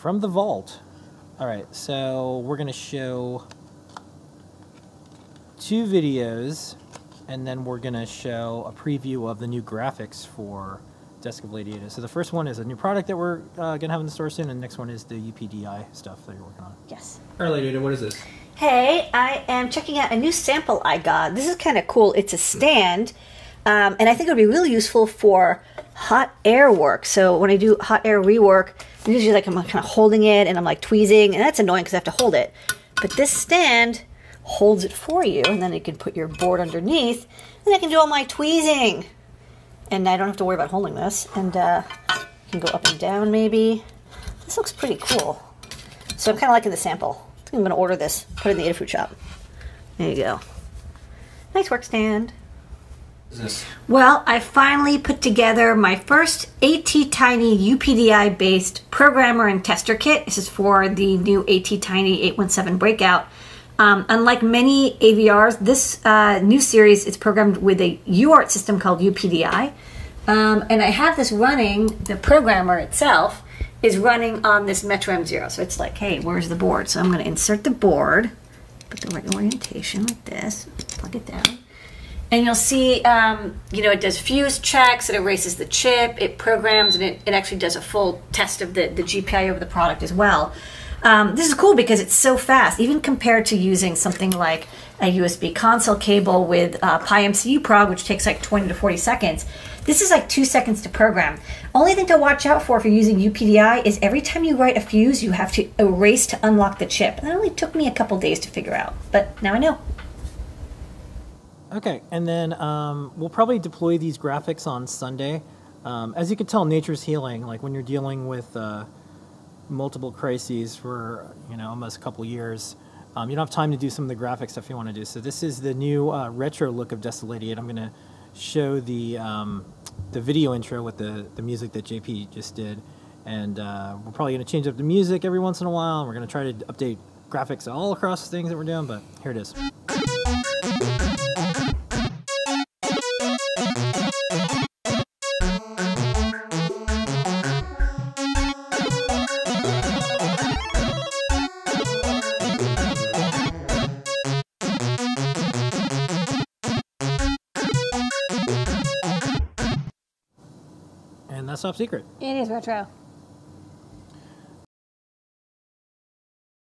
from the vault. All right, so we're gonna show two videos, and then we're gonna show a preview of the new graphics for Desk of Lady Ada. So the first one is a new product that we're gonna have in the store soon, and the next one is the UPDI stuff that you're working on. Yes. All right, Lady Ada, what is this? Hey, I am checking out a new sample I got. This is kind of cool. It's a stand, and I think it would be really useful for hot air work. So when I do hot air rework, usually like I'm kind of holding it and I'm like tweezing, and that's annoying because I have to hold it. But this stand holds it for you, and then you can put your board underneath, and I can do all my tweezing. And I don't have to worry about holding this. And you can go up and down maybe. This looks pretty cool. So I'm kind of liking the sample. I think I'm gonna order this, put it in the Adafruit shop. There you go. Nice work stand. This. Well, I finally put together my first ATtiny UPDI based programmer and tester kit. This is for the new ATtiny 817 breakout. Unlike many AVRs, this new series is programmed with a UART system called UPDI. And I have this running, the programmer itself is running on this Metro M0. So it's like, hey, where's the board? So I'm going to insert the board, put the right orientation like this, plug it down. And you'll see, you know, it does fuse checks, it erases the chip, it programs, and it actually does a full test of the GPIO of the product as well. This is cool because it's so fast, even compared to using something like a USB console cable with Pi MCU Prog, which takes like 20 to 40 seconds. This is like 2 seconds to program. Only thing to watch out for if you're using UPDI is every time you write a fuse, you have to erase to unlock the chip. And that only took me a couple days to figure out, but now I know. Okay, and then we'll probably deploy these graphics on Sunday. As you can tell, nature's healing. Like when you're dealing with multiple crises for almost a couple years, you don't have time to do some of the graphic stuff you want to do. So this is the new retro look of Desolate 8. I'm going to show the video intro with the music that JP just did, and we're probably going to change up the music every once in a while. We're going to try to update graphics all across things that we're doing, but here it is. That's top secret. It is retro.